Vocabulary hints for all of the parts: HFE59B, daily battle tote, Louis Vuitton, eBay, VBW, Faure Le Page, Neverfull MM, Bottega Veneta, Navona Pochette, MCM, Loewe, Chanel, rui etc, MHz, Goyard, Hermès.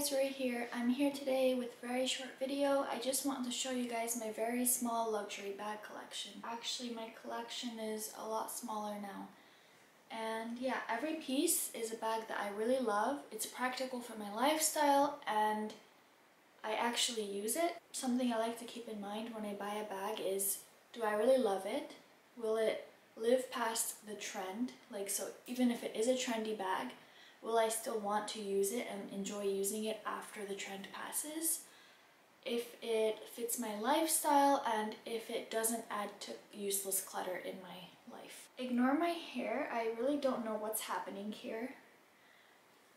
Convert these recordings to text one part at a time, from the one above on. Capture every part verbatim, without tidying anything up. guys, Rui here. I'm here today with a very short video. I just wanted to show you guys my very small luxury bag collection. Actually, my collection is a lot smaller now. And yeah, every piece is a bag that I really love. It's practical for my lifestyle and I actually use it. Something I like to keep in mind when I buy a bag is, do I really love it? Will it live past the trend? Like, so even if it is a trendy bag, will I still want to use it and enjoy using it after the trend passes? If it fits my lifestyle and if it doesn't add to useless clutter in my life. Ignore my hair. I really don't know what's happening here.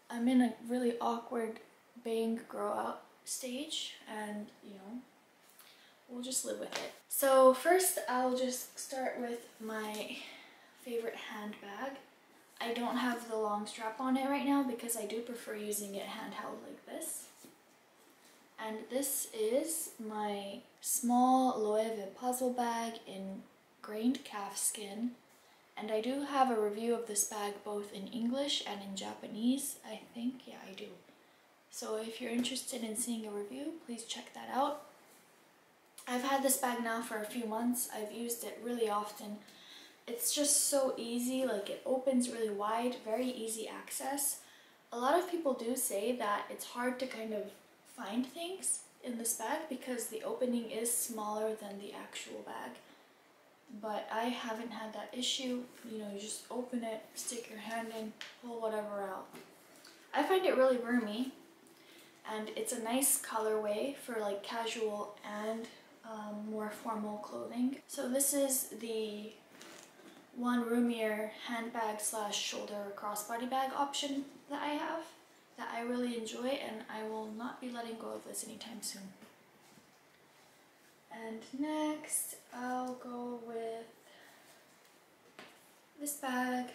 I'm in a really awkward bang grow out stage and, you know, we'll just live with it. So first I'll just start with my favorite handbag. I don't have the long strap on it right now because I do prefer using it handheld like this. And this is my small Loewe puzzle bag in grained calf skin. And I do have a review of this bag both in English and in Japanese, I think. Yeah, I do. So if you're interested in seeing a review, please check that out. I've had this bag now for a few months. I've used it really often. It's just so easy, like it opens really wide, very easy access. A lot of people do say that it's hard to kind of find things in this bag because the opening is smaller than the actual bag. But I haven't had that issue. You know, you just open it, stick your hand in, pull whatever out. I find it really roomy and it's a nice colorway for like casual and um, more formal clothing. So this is the one roomier handbag slash shoulder crossbody bag option that I have that I really enjoy, and I will not be letting go of this anytime soon. And next I'll go with this bag.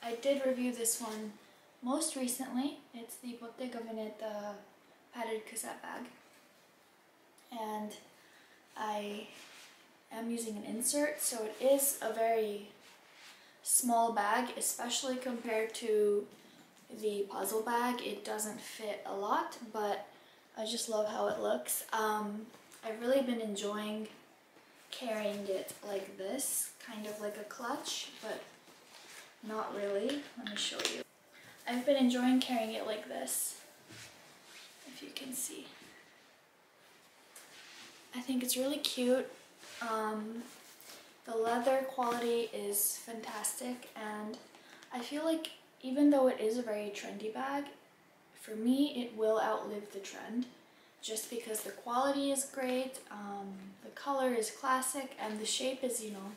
I did review this one most recently. It's the Bottega Veneta padded cassette bag and I am using an insert, so it is a very small bag, especially compared to the puzzle bag. It doesn't fit a lot, but I just love how it looks. Um, I've really been enjoying carrying it like this, kind of like a clutch, but not really. Let me show you. I've been enjoying carrying it like this, if you can see. I think it's really cute. Um, the leather quality is fantastic, and I feel like even though it is a very trendy bag, for me it will outlive the trend just because the quality is great, um, the color is classic, and the shape is, you know,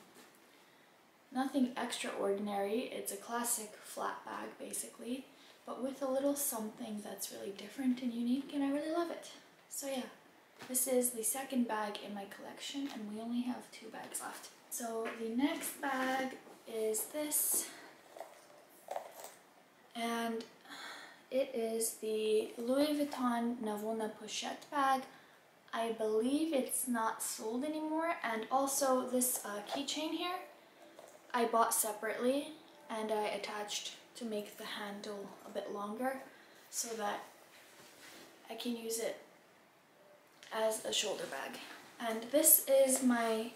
nothing extraordinary. It's a classic flat bag basically, but with a little something that's really different and unique, and I really love it. So yeah. This is the second bag in my collection, and we only have two bags left. So the next bag is this, and it is the Louis Vuitton Navona Pochette bag. I believe it's not sold anymore, and also this uh, keychain here I bought separately, and I attached to make the handle a bit longer so that I can use it as a shoulder bag. And this is my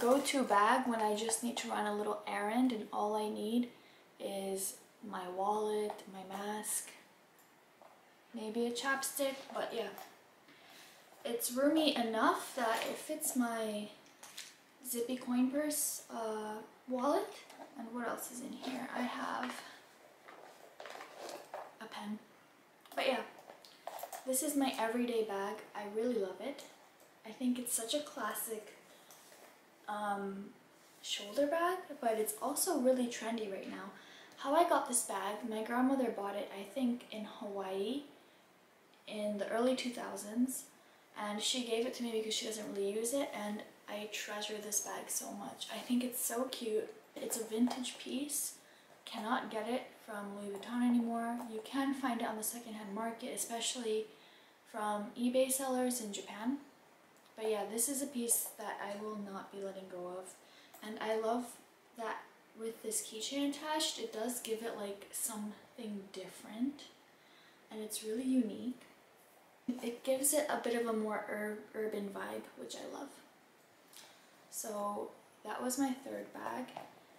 go-to bag when I just need to run a little errand and all I need is my wallet, my mask, maybe a chapstick, but yeah. It's roomy enough that it fits my zippy coin purse uh, wallet. And what else is in here? I have a pen, but yeah. This is my everyday bag. I really love it. I think it's such a classic um, shoulder bag, but it's also really trendy right now. How I got this bag, my grandmother bought it, I think, in Hawaii in the early two thousands, and she gave it to me because she doesn't really use it, and I treasure this bag so much. I think it's so cute. It's a vintage piece. Cannot get it from Louis Vuitton anymore. You can find it on the secondhand market, especially from eBay sellers in Japan. But yeah, this is a piece that I will not be letting go of. And I love that with this keychain attached, it does give it like something different. and it's really unique. It gives it a bit of a more ur urban vibe, which I love. So that was my third bag.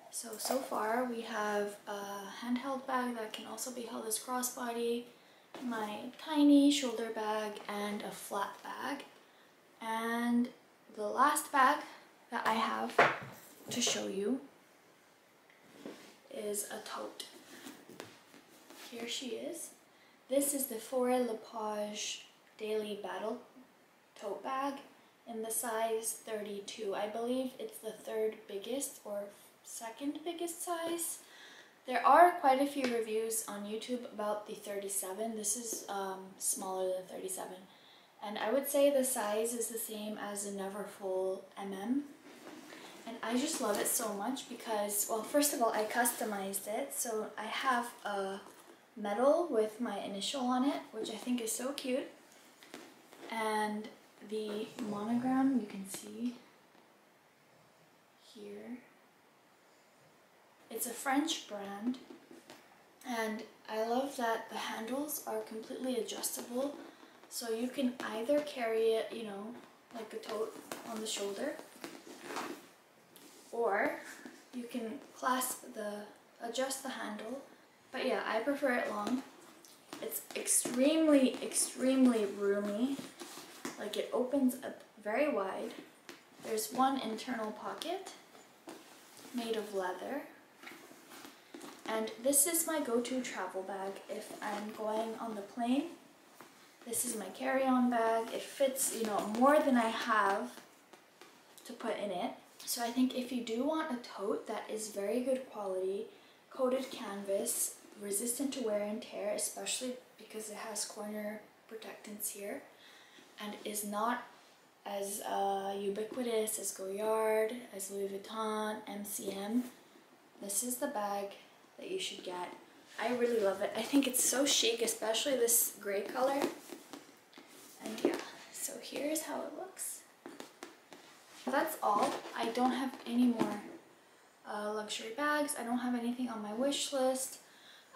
So, so far we have a handheld bag that can also be held as crossbody, my tiny shoulder bag, and a flat bag. And the last bag that I have to show you is a tote. Here she is. This is the Faure Le Page Daily Battle tote bag in the size thirty-two. I believe it's the third biggest or second biggest size. There are quite a few reviews on YouTube about the thirty-seven. This is um, smaller than thirty-seven. And I would say the size is the same as the Neverfull M M. And I just love it so much because, well, first of all, I customized it. So I have a medal with my initial on it, which I think is so cute. And the monogram, you can see here. It's a French brand. And I love that the handles are completely adjustable. So you can either carry it, you know, like a tote on the shoulder, or you can clasp the, adjust the handle. But yeah, I prefer it long. It's extremely, extremely roomy. Like, it opens up very wide. There's one internal pocket made of leather. And this is my go-to travel bag if I'm going on the plane. This is my carry-on bag. It fits, you know, more than I have to put in it. So I think if you do want a tote that is very good quality, coated canvas, resistant to wear and tear, especially because it has corner protectants here, and is not as uh, ubiquitous as Goyard, as Louis Vuitton, M C M, this is the bag that you should get. I really love it. I think it's so chic, especially this gray color. And yeah, so here's how it looks. That's all. I don't have any more uh, luxury bags. I don't have anything on my wish list.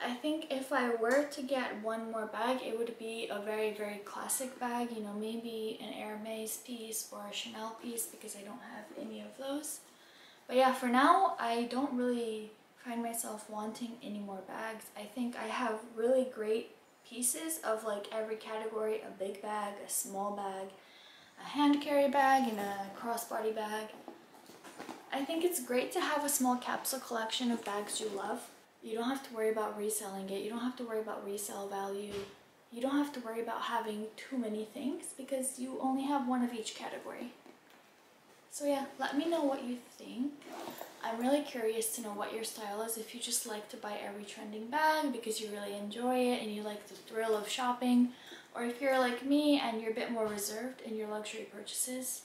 I think if I were to get one more bag, it would be a very, very classic bag. You know, maybe an Hermès piece or a Chanel piece, because I don't have any of those. But yeah, for now, I don't really find myself wanting any more bags. I think I have really great pieces of like every category, a big bag, a small bag, a hand carry bag, and a crossbody bag. I think it's great to have a small capsule collection of bags you love. You don't have to worry about reselling it. You don't have to worry about resale value. You don't have to worry about having too many things because you only have one of each category. So yeah, let me know what you think. I'm really curious to know what your style is, if you just like to buy every trending bag because you really enjoy it and you like the thrill of shopping, or if you're like me and you're a bit more reserved in your luxury purchases.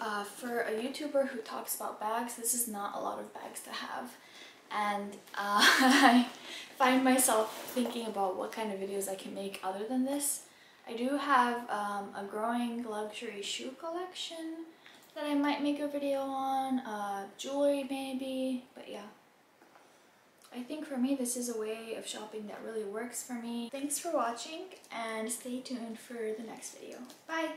Uh, for a YouTuber who talks about bags, this is not a lot of bags to have. And uh, I find myself thinking about what kind of videos I can make other than this. I do have um, a growing luxury shoe collection that I might make a video on, uh, jewelry maybe, but yeah. I think for me this is a way of shopping that really works for me. Thanks for watching and stay tuned for the next video. Bye!